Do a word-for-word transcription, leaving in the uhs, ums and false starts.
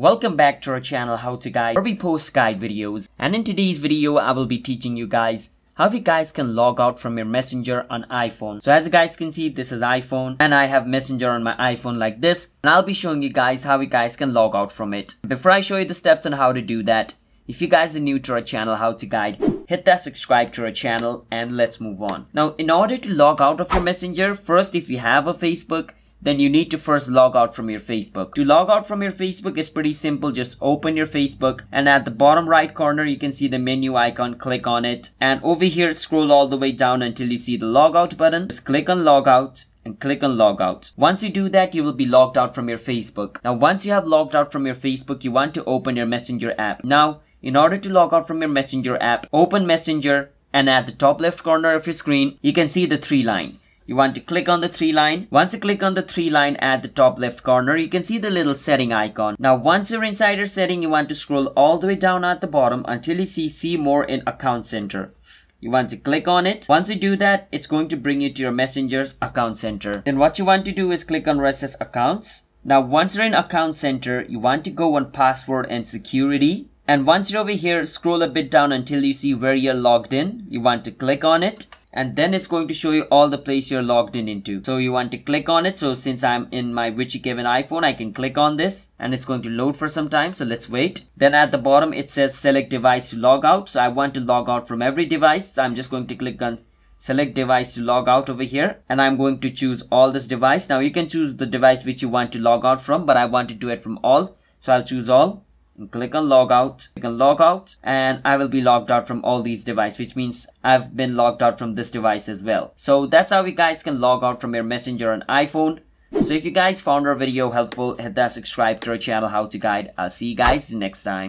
Welcome back to our channel, How To Guide, where we post guide videos, and in today's video I will be teaching you guys how you guys can log out from your Messenger on iPhone. So as you guys can see, this is iPhone and I have Messenger on my iPhone like this, and I'll be showing you guys how you guys can log out from it. Before I show you the steps on how to do that, if you guys are new to our channel, How To Guide, hit that subscribe to our channel and let's move on. Now in order to log out of your Messenger, first if you have a Facebook, then you need to first log out from your Facebook. To log out from your Facebook is pretty simple. Just open your Facebook and at the bottom right corner you can see the menu icon, click on it, and over here scroll all the way down until you see the logout button. Just click on logout and click on logout. Once you do that, you will be logged out from your Facebook. Now once you have logged out from your Facebook, you want to open your Messenger app. Now in order to log out from your Messenger app, open Messenger, and at the top left corner of your screen you can see the three line. You want to click on the three line. Once you click on the three line at the top left corner, you can see the little setting icon. Now once you're inside your setting, you want to scroll all the way down at the bottom until you see see more in account center. You want to click on it. Once you do that, it's going to bring you to your Messenger's account center. Then what you want to do is click on where it says accounts. Now once you're in account center, you want to go on password and security. And once you're over here, scroll a bit down until you see where you're logged in. You want to click on it. And then it's going to show you all the place you're logged in into. So you want to click on it. So since I'm in my Witchy Kevin iPhone, I can click on this and it's going to load for some time. So let's wait. Then at the bottom, it says select device to log out. So I want to log out from every device. So I'm just going to click on select device to log out over here. And I'm going to choose all this device. Now you can choose the device which you want to log out from, but I want to do it from all. So I'll choose all. And click on log out, click on log out, and I will be logged out from all these devices, which means I've been logged out from this device as well. So that's how you guys can log out from your Messenger on iPhone. So if you guys found our video helpful, hit that subscribe to our channel, How To Guide. I'll see you guys next time.